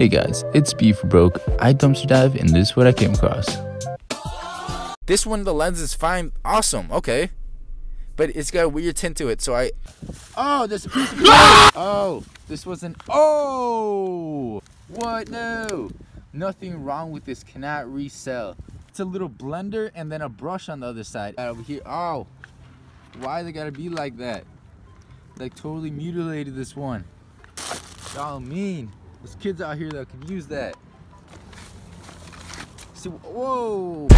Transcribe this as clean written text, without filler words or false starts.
Hey guys, it's Beef Broke. I dumpster dive and this is what I came across. This one, the lens is fine, awesome, okay. But it's got a weird tint to it, so I... Oh, there's a piece of... Oh, this wasn't... Oh! What? No! Nothing wrong with this, cannot resell. It's a little blender and then a brush on the other side. Over here, oh! Why they gotta be like that? Like totally mutilated this one. Y'all mean. There's kids out here that could use that. So, whoa!